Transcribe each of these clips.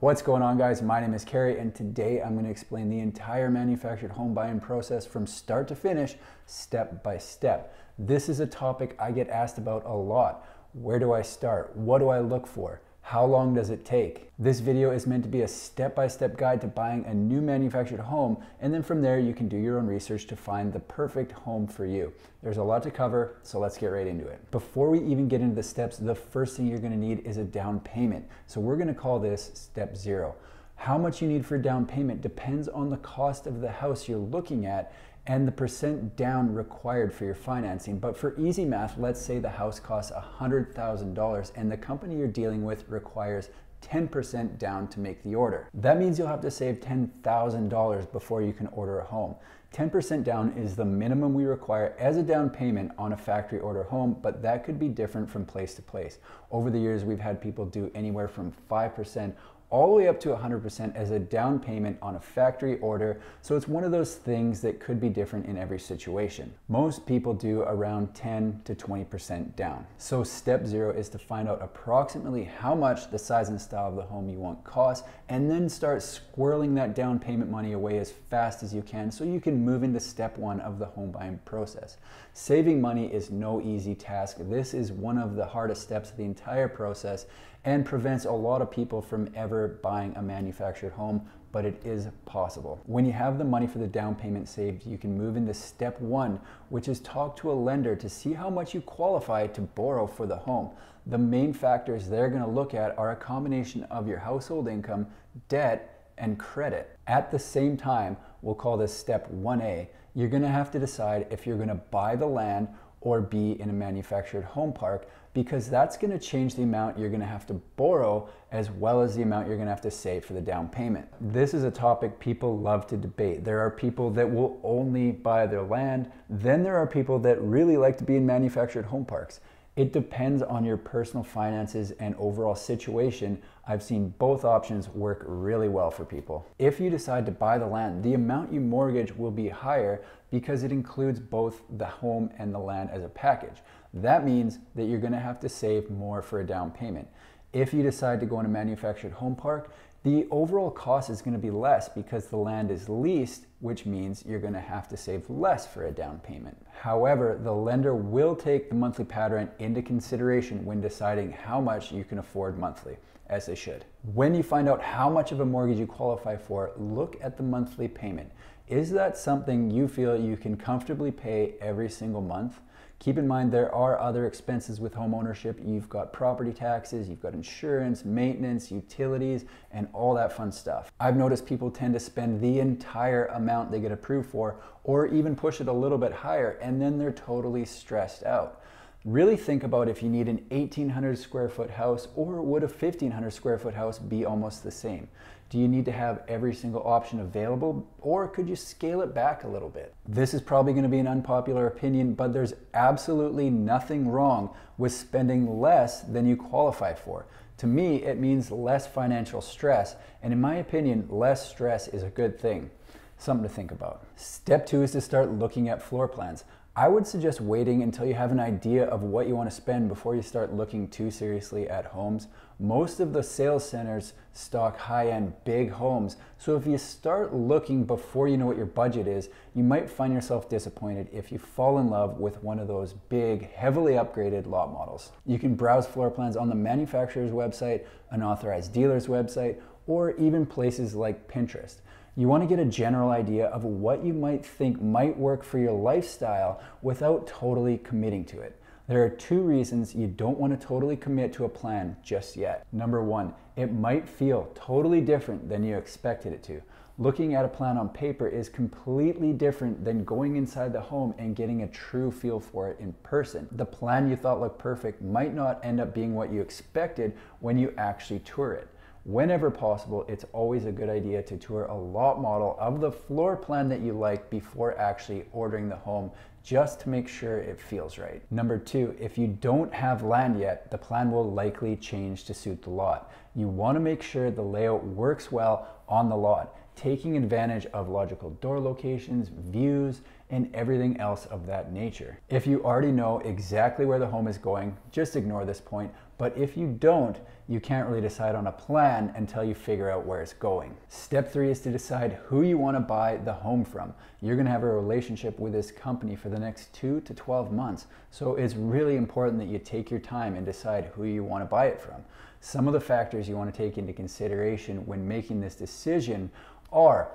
What's going on, guys? My name is Kerry, and today I'm going to explain the entire manufactured home buying process from start to finish, step by step. This is a topic I get asked about a lot. Where do I start? What do I look for? How long does it take? This video is meant to be a step-by-step guide to buying a new manufactured home, and then from there you can do your own research to find the perfect home for you. There's a lot to cover, so let's get right into it. Before we even get into the steps, the first thing you're gonna need is a down payment. So we're gonna call this step zero. How much you need for down payment depends on the cost of the house you're looking at and the percent down required for your financing. But for easy math, let's say the house costs $100,000 and the company you're dealing with requires 10% down to make the order. That means you'll have to save $10,000 before you can order a home. 10% down is the minimum we require as a down payment on a factory order home, but that could be different from place to place. Over the years, we've had people do anywhere from 5% all the way up to 100% as a down payment on a factory order, so it's one of those things that could be different in every situation. Most people do around 10 to 20% down. So step zero is to find out approximately how much the size and style of the home you want costs, and then start squirreling that down payment money away as fast as you can so you can move into step one of the home buying process. Saving money is no easy task. This is one of the hardest steps of the entire process and prevents a lot of people from ever buying a manufactured home, but it is possible. When you have the money for the down payment saved, you can move into step one, which is talk to a lender to see how much you qualify to borrow for the home. The main factors they're gonna look at are a combination of your household income, debt, and credit. At the same time, we'll call this step 1A, you're gonna have to decide if you're gonna buy the land or be in a manufactured home park, because that's gonna change the amount you're gonna have to borrow as well as the amount you're gonna have to save for the down payment. This is a topic people love to debate. There are people that will only buy their land. Then there are people that really like to be in manufactured home parks. It depends on your personal finances and overall situation. I've seen both options work really well for people. If you decide to buy the land, the amount you mortgage will be higher because it includes both the home and the land as a package. That means that you're gonna have to save more for a down payment. If you decide to go in a manufactured home park, the overall cost is gonna be less because the land is leased, which means you're gonna have to save less for a down payment. However, the lender will take the monthly pattern into consideration when deciding how much you can afford monthly, as they should. When you find out how much of a mortgage you qualify for, look at the monthly payment. Is that something you feel you can comfortably pay every single month? Keep in mind there are other expenses with home ownership. You've got property taxes, you've got insurance, maintenance, utilities, and all that fun stuff. I've noticed people tend to spend the entire amount they get approved for, or even push it a little bit higher, and then they're totally stressed out. Really think about if you need an 1,800 square foot house, or would a 1,500 square foot house be almost the same? Do you need to have every single option available, or could you scale it back a little bit? This is probably going to be an unpopular opinion, but there's absolutely nothing wrong with spending less than you qualify for. To me, it means less financial stress, and in my opinion, less stress is a good thing. Something to think about. Step two is to start looking at floor plans. I would suggest waiting until you have an idea of what you want to spend before you start looking too seriously at homes. Most of the sales centers stock high-end big homes, so if you start looking before you know what your budget is, you might find yourself disappointed if you fall in love with one of those big, heavily upgraded lot models. You can browse floor plans on the manufacturer's website, an authorized dealer's website, or even places like Pinterest. You want to get a general idea of what you might think might work for your lifestyle without totally committing to it. There are two reasons you don't want to totally commit to a plan just yet. Number one, it might feel totally different than you expected it to. Looking at a plan on paper is completely different than going inside the home and getting a true feel for it in person. The plan you thought looked perfect might not end up being what you expected when you actually tour it. Whenever possible, it's always a good idea to tour a lot model of the floor plan that you like before actually ordering the home, just to make sure it feels right. Number two, if you don't have land yet, the plan will likely change to suit the lot. You want to make sure the layout works well on the lot. taking advantage of logical door locations, views, and everything else of that nature. If you already know exactly where the home is going, just ignore this point, but if you don't, you can't really decide on a plan until you figure out where it's going. Step 3 is to decide who you want to buy the home from. You're going to have a relationship with this company for the next 2 to 12 months, so it's really important that you take your time and decide who you want to buy it from. Some of the factors you want to take into consideration when making this decision are: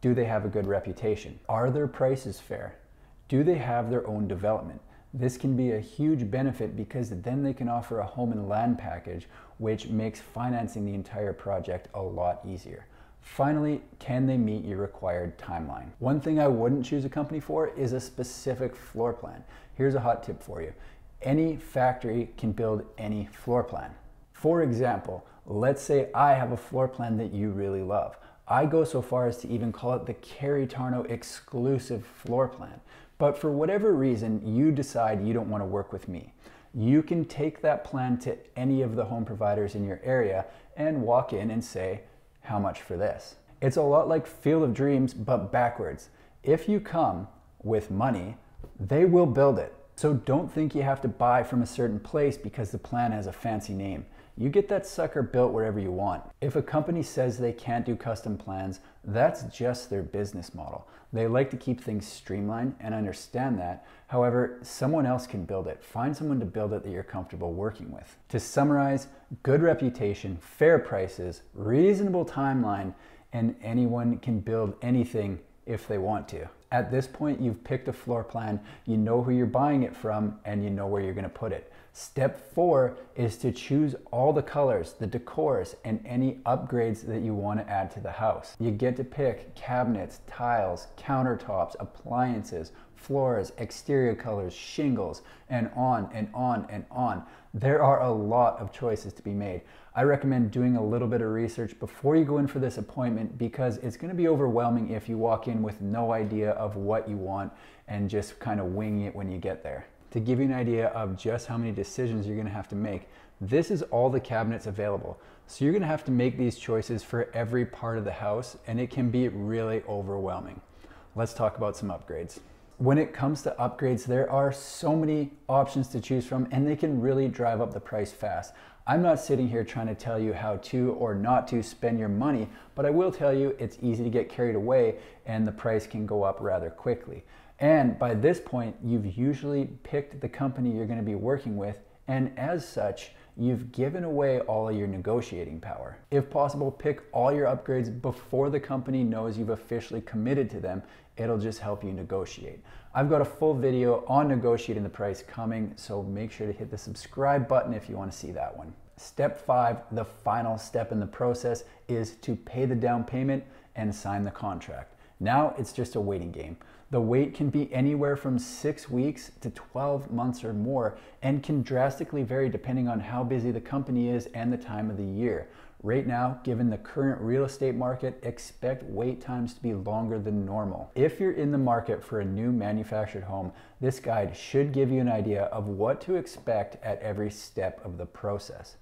do they have a good reputation? Are their prices fair? Do they have their own development? This can be a huge benefit because then they can offer a home and land package, which makes financing the entire project a lot easier. Finally, can they meet your required timeline? One thing I wouldn't choose a company for is a specific floor plan. Here's a hot tip for you. Any factory can build any floor plan. For example, let's say I have a floor plan that you really love. I go so far as to even call it the Kerry Tarnow exclusive floor plan. But for whatever reason, you decide you don't want to work with me. You can take that plan to any of the home providers in your area and walk in and say, "How much for this?" It's a lot like Field of Dreams, but backwards. If you come with money, they will build it. So don't think you have to buy from a certain place because the plan has a fancy name. You get that sucker built wherever you want. If a company says they can't do custom plans, that's just their business model. They like to keep things streamlined, and understand that. However, someone else can build it. Find someone to build it that you're comfortable working with. To summarize, good reputation, fair prices, reasonable timeline, and anyone can build anything if they want to. At this point, you've picked a floor plan, you know who you're buying it from, and you know where you're going to put it. Step 4 is to choose all the colors, the decors, and any upgrades that you want to add to the house. You get to pick cabinets, tiles, countertops, appliances, floors, exterior colors, shingles, and on and on and on. There are a lot of choices to be made. I recommend doing a little bit of research before you go in for this appointment, because it's going to be overwhelming if you walk in with no idea of what you want and just kind of wing it when you get there. To give you an idea of just how many decisions you're going to have to make, this is all the cabinets available. So you're going to have to make these choices for every part of the house, and it can be really overwhelming. Let's talk about some upgrades. When it comes to upgrades, there are so many options to choose from, and they can really drive up the price fast. I'm not sitting here trying to tell you how to or not to spend your money, but I will tell you it's easy to get carried away and the price can go up rather quickly. And by this point, you've usually picked the company you're going to be working with, and as such, you've given away all of your negotiating power. If possible, pick all your upgrades before the company knows you've officially committed to them. It'll just help you negotiate. I've got a full video on negotiating the price coming, so make sure to hit the subscribe button if you want to see that one. Step 5, the final step in the process, is to pay the down payment and sign the contract. Now it's just a waiting game. The wait can be anywhere from 6 weeks to 12 months or more, and can drastically vary depending on how busy the company is and the time of the year. Right now, given the current real estate market, expect wait times to be longer than normal. If you're in the market for a new manufactured home, this guide should give you an idea of what to expect at every step of the process.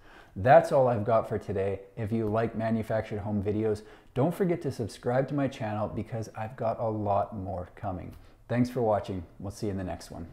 That's all I've got for today. If you like manufactured home videos, don't forget to subscribe to my channel because I've got a lot more coming. Thanks for watching. We'll see you in the next one.